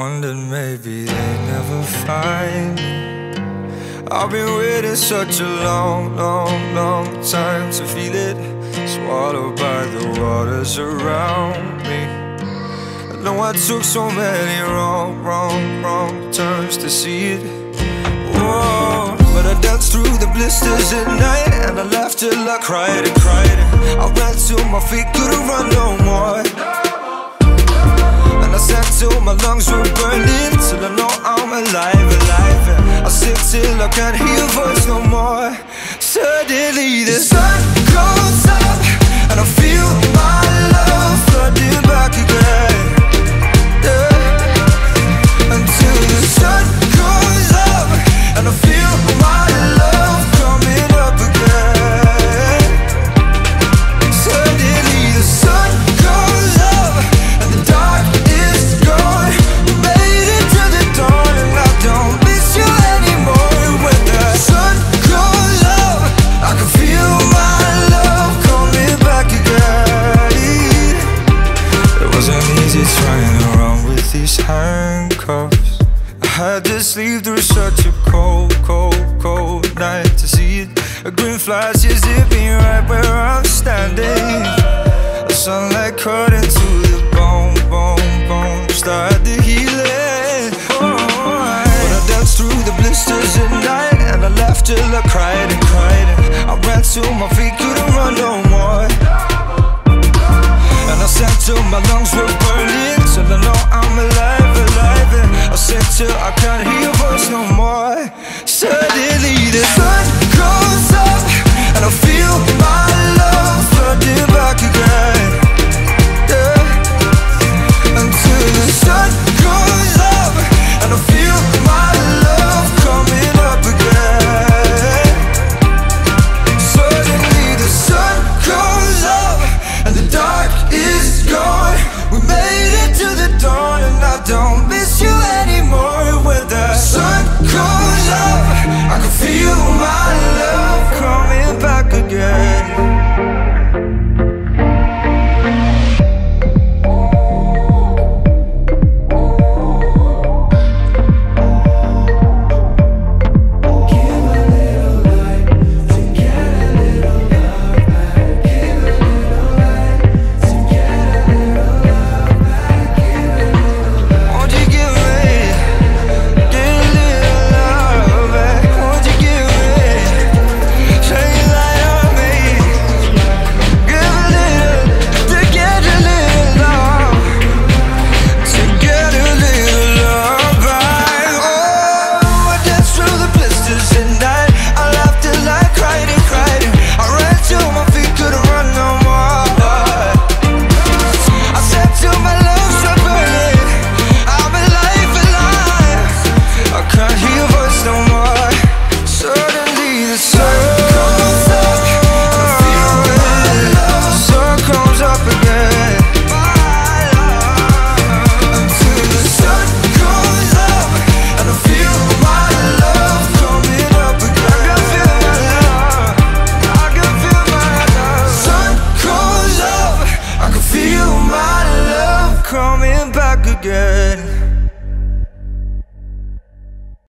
wondered maybe they'd never find. I've been waiting such a long, long, long time to feel it swallowed by the waters around me. I know I took so many wrong, wrong, wrong turns to see it. Whoa. But I danced through the blisters at night, and I laughed till I cried and cried. I ran till my feet couldn't run no more, till my lungs were burning, till I know I'm alive, alive. I sit till I can't hear your voice no more. Suddenly the sun goes up, and I feel my love flooding back again, yeah. Until the sun goes up, and I feel my love coming up again. Suddenly the sun goes up, and the dark handcuffs. I had to sleep through such a cold, cold, cold night to see it. A green flash is zipping right where I'm standing. A sunlight cut into the bone, bone, bone, start the healing. Alright. But I danced through the blisters at night, and I laughed till I cried and cried. I ran till my feet couldn't run no more, and I sang till my lungs were